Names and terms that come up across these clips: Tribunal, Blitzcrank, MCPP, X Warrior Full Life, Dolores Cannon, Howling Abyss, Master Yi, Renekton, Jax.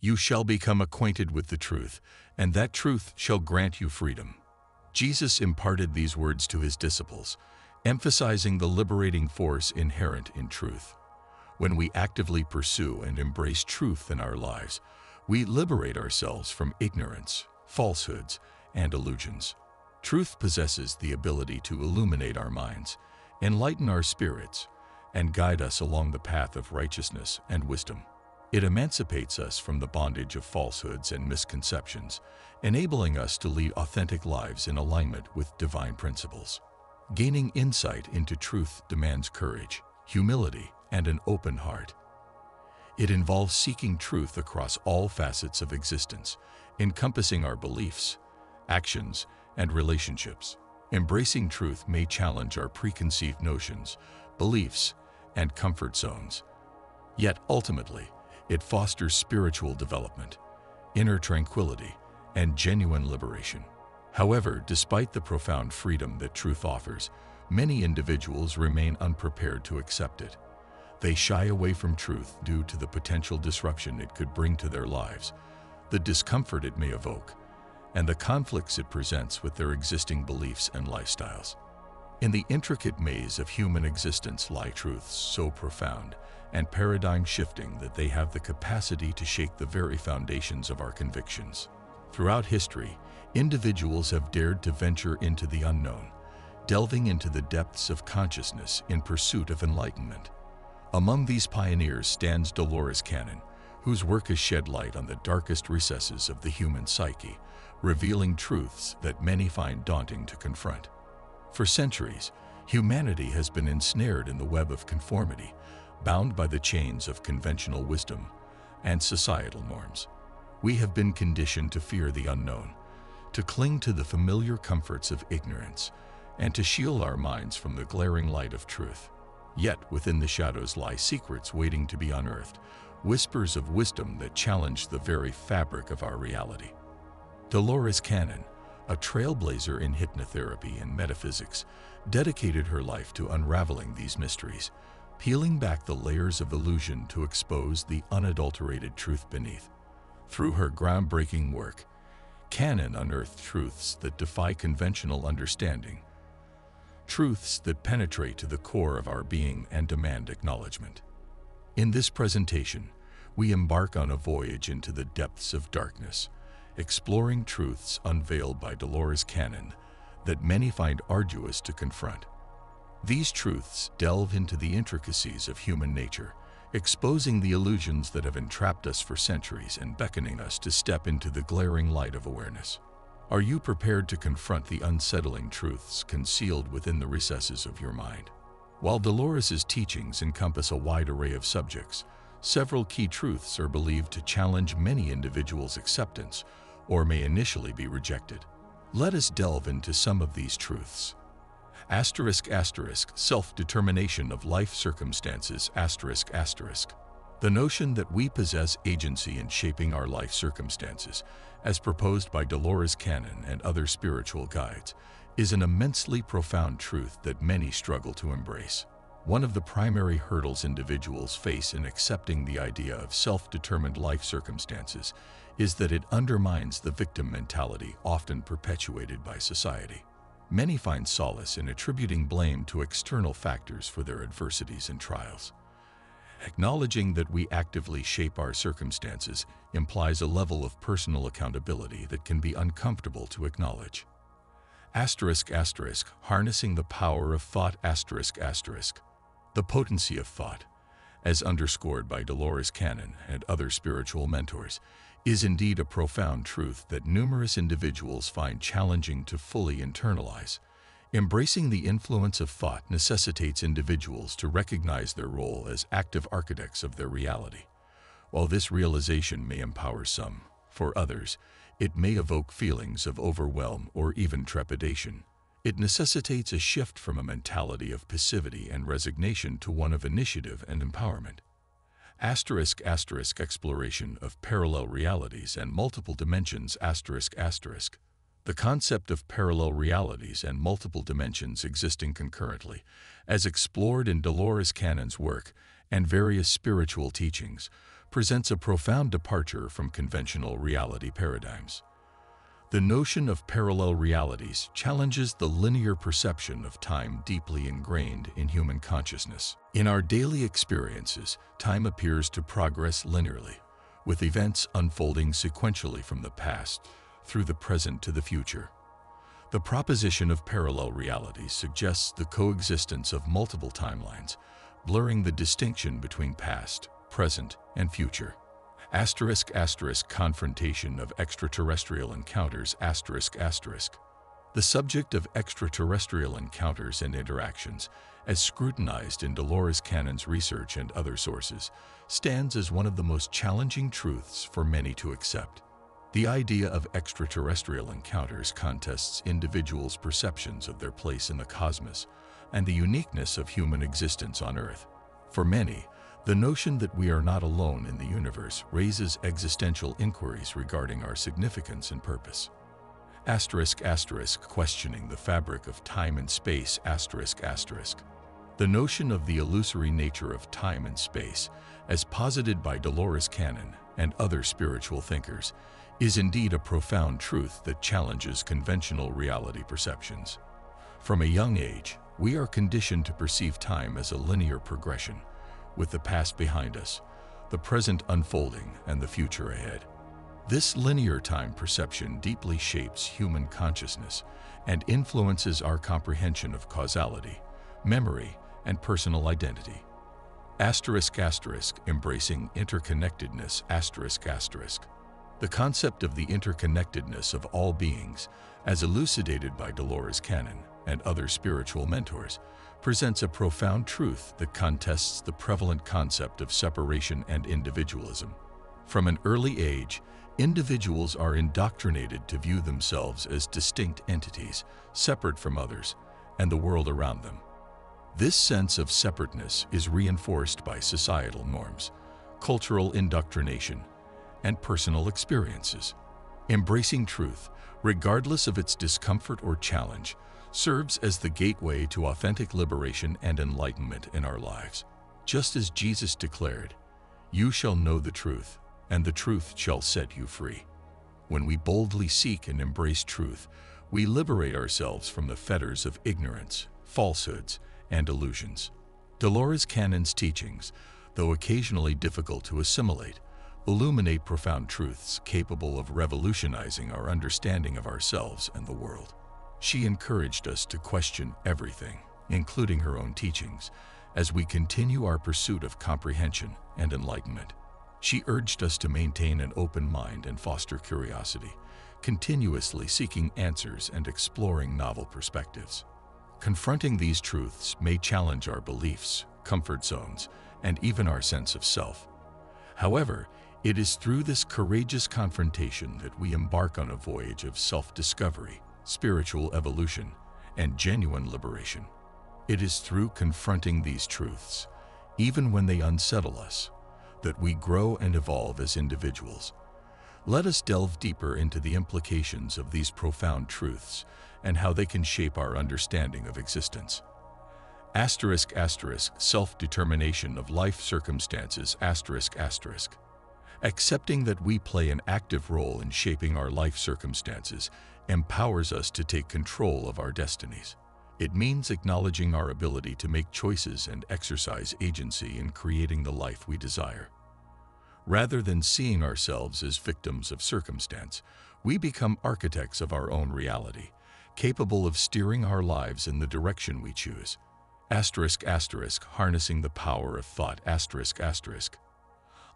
you shall become acquainted with the truth, and that truth shall grant you freedom. Jesus imparted these words to his disciples, emphasizing the liberating force inherent in truth. When we actively pursue and embrace truth in our lives, we liberate ourselves from ignorance, falsehoods, and illusions. Truth possesses the ability to illuminate our minds, enlighten our spirits, and guide us along the path of righteousness and wisdom. It emancipates us from the bondage of falsehoods and misconceptions, enabling us to lead authentic lives in alignment with divine principles. Gaining insight into truth demands courage, humility, and an open heart. It involves seeking truth across all facets of existence, encompassing our beliefs, actions, and relationships. Embracing truth may challenge our preconceived notions, beliefs, and comfort zones. Yet, ultimately, it fosters spiritual development, inner tranquility, and genuine liberation. However, despite the profound freedom that truth offers, many individuals remain unprepared to accept it. They shy away from truth due to the potential disruption it could bring to their lives, the discomfort it may evoke, and the conflicts it presents with their existing beliefs and lifestyles. In the intricate maze of human existence lie truths so profound and paradigm-shifting that they have the capacity to shake the very foundations of our convictions. Throughout history, individuals have dared to venture into the unknown, delving into the depths of consciousness in pursuit of enlightenment. Among these pioneers stands Dolores Cannon, whose work has shed light on the darkest recesses of the human psyche, revealing truths that many find daunting to confront. For centuries, humanity has been ensnared in the web of conformity, bound by the chains of conventional wisdom and societal norms. We have been conditioned to fear the unknown, to cling to the familiar comforts of ignorance, and to shield our minds from the glaring light of truth. Yet, within the shadows lie secrets waiting to be unearthed, whispers of wisdom that challenge the very fabric of our reality. Dolores Cannon, a trailblazer in hypnotherapy and metaphysics, dedicated her life to unraveling these mysteries, peeling back the layers of illusion to expose the unadulterated truth beneath. Through her groundbreaking work, Cannon unearthed truths that defy conventional understanding, truths that penetrate to the core of our being and demand acknowledgement. In this presentation, we embark on a voyage into the depths of darkness, exploring truths unveiled by Dolores Cannon that many find arduous to confront. These truths delve into the intricacies of human nature, exposing the illusions that have entrapped us for centuries and beckoning us to step into the glaring light of awareness. Are you prepared to confront the unsettling truths concealed within the recesses of your mind? While Dolores's teachings encompass a wide array of subjects, several key truths are believed to challenge many individuals' acceptance or may initially be rejected. Let us delve into some of these truths. Self-determination of life circumstances. The notion that we possess agency in shaping our life circumstances, as proposed by Dolores Cannon and other spiritual guides, is an immensely profound truth that many struggle to embrace. One of the primary hurdles individuals face in accepting the idea of self-determined life circumstances is that it undermines the victim mentality often perpetuated by society. Many find solace in attributing blame to external factors for their adversities and trials. Acknowledging that we actively shape our circumstances implies a level of personal accountability that can be uncomfortable to acknowledge. Harnessing the power of thought. The potency of thought, as underscored by Dolores Cannon and other spiritual mentors, is indeed a profound truth that numerous individuals find challenging to fully internalize. Embracing the influence of thought necessitates individuals to recognize their role as active architects of their reality. While this realization may empower some, for others, it may evoke feelings of overwhelm or even trepidation. It necessitates a shift from a mentality of passivity and resignation to one of initiative and empowerment. Exploration of parallel realities and multiple dimensions. The concept of parallel realities and multiple dimensions existing concurrently, as explored in Dolores Cannon's work and various spiritual teachings, presents a profound departure from conventional reality paradigms. The notion of parallel realities challenges the linear perception of time deeply ingrained in human consciousness. In our daily experiences, time appears to progress linearly, with events unfolding sequentially from the past through the present to the future. The proposition of parallel realities suggests the coexistence of multiple timelines, blurring the distinction between past, present, and future. **** confrontation of extraterrestrial encounters ****. The subject of extraterrestrial encounters and interactions, as scrutinized in Dolores Cannon's research and other sources, stands as one of the most challenging truths for many to accept. The idea of extraterrestrial encounters contests individuals' perceptions of their place in the cosmos and the uniqueness of human existence on Earth. For many, the notion that we are not alone in the universe raises existential inquiries regarding our significance and purpose. **** questioning the fabric of time and space ****. The notion of the illusory nature of time and space, as posited by Dolores Cannon and other spiritual thinkers, is indeed a profound truth that challenges conventional reality perceptions. From a young age, we are conditioned to perceive time as a linear progression, with the past behind us, the present unfolding, and the future ahead. This linear time perception deeply shapes human consciousness and influences our comprehension of causality, memory, and personal identity. **** embracing interconnectedness ****. The concept of the interconnectedness of all beings, as elucidated by Dolores Cannon and other spiritual mentors, presents a profound truth that contests the prevalent concept of separation and individualism. From an early age, individuals are indoctrinated to view themselves as distinct entities, separate from others and the world around them. This sense of separateness is reinforced by societal norms, cultural indoctrination, and personal experiences. Embracing truth, regardless of its discomfort or challenge, serves as the gateway to authentic liberation and enlightenment in our lives. Just as Jesus declared, "You shall know the truth, and the truth shall set you free." When we boldly seek and embrace truth, we liberate ourselves from the fetters of ignorance, falsehoods, and illusions. Dolores Cannon's teachings, though occasionally difficult to assimilate, illuminate profound truths capable of revolutionizing our understanding of ourselves and the world. She encouraged us to question everything, including her own teachings, as we continue our pursuit of comprehension and enlightenment. She urged us to maintain an open mind and foster curiosity, continuously seeking answers and exploring novel perspectives. Confronting these truths may challenge our beliefs, comfort zones, and even our sense of self. However, it is through this courageous confrontation that we embark on a voyage of self-discovery, spiritual evolution, and genuine liberation. It is through confronting these truths, even when they unsettle us, that we grow and evolve as individuals. Let us delve deeper into the implications of these profound truths and how they can shape our understanding of existence. **** self-determination of life circumstances ****. Accepting that we play an active role in shaping our life circumstances empowers us to take control of our destinies. It means acknowledging our ability to make choices and exercise agency in creating the life we desire. Rather than seeing ourselves as victims of circumstance, we become architects of our own reality, capable of steering our lives in the direction we choose. **** harnessing the power of thought ****.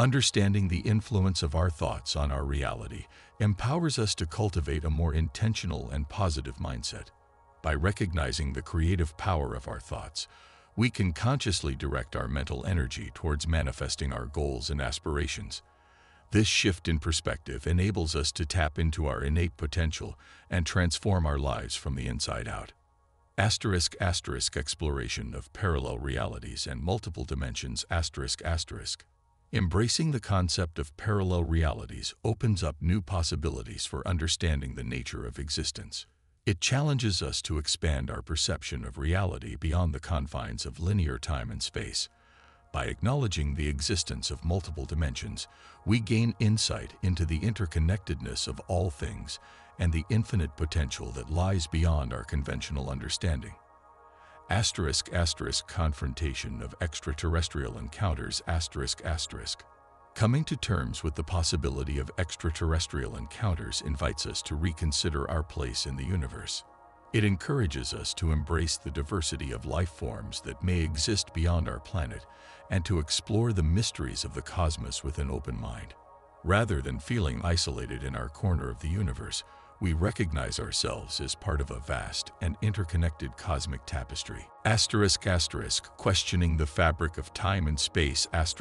Understanding the influence of our thoughts on our reality empowers us to cultivate a more intentional and positive mindset. By recognizing the creative power of our thoughts, we can consciously direct our mental energy towards manifesting our goals and aspirations. This shift in perspective enables us to tap into our innate potential and transform our lives from the inside out. **** exploration of parallel realities and multiple dimensions ****. Embracing the concept of parallel realities opens up new possibilities for understanding the nature of existence. It challenges us to expand our perception of reality beyond the confines of linear time and space, By acknowledging the existence of multiple dimensions, we gain insight into the interconnectedness of all things and the infinite potential that lies beyond our conventional understanding. **** Confrontation of extraterrestrial encounters ***. Coming to terms with the possibility of extraterrestrial encounters invites us to reconsider our place in the universe. It encourages us to embrace the diversity of life forms that may exist beyond our planet and to explore the mysteries of the cosmos with an open mind. Rather than feeling isolated in our corner of the universe, we recognize ourselves as part of a vast and interconnected cosmic tapestry. ***. Questioning the fabric of time and space ***.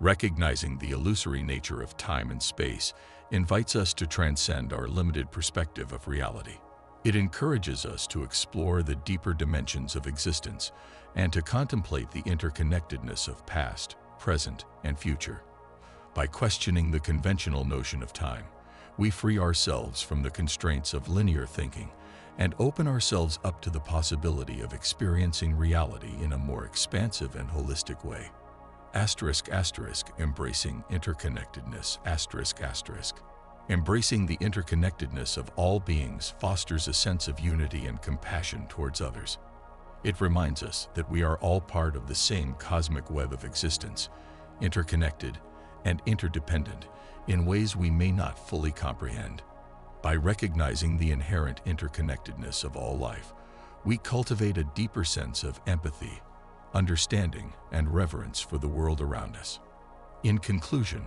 Recognizing the illusory nature of time and space invites us to transcend our limited perspective of reality. It encourages us to explore the deeper dimensions of existence and to contemplate the interconnectedness of past, present, and future. By questioning the conventional notion of time, we free ourselves from the constraints of linear thinking and open ourselves up to the possibility of experiencing reality in a more expansive and holistic way. ***. Embracing interconnectedness ***. Embracing the interconnectedness of all beings fosters a sense of unity and compassion towards others. It reminds us that we are all part of the same cosmic web of existence, interconnected and interdependent in ways we may not fully comprehend. By recognizing the inherent interconnectedness of all life, we cultivate a deeper sense of empathy, understanding, and reverence for the world around us. In conclusion,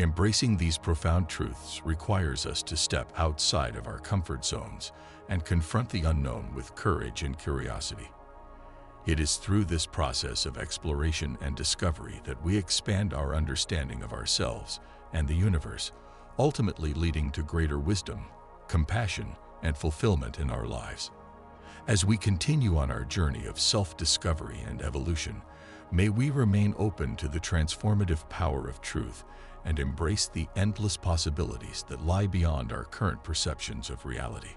embracing these profound truths requires us to step outside of our comfort zones and confront the unknown with courage and curiosity. It is through this process of exploration and discovery that we expand our understanding of ourselves and the universe, ultimately leading to greater wisdom, compassion, and fulfillment in our lives. As we continue on our journey of self-discovery and evolution, may we remain open to the transformative power of truth and embrace the endless possibilities that lie beyond our current perceptions of reality.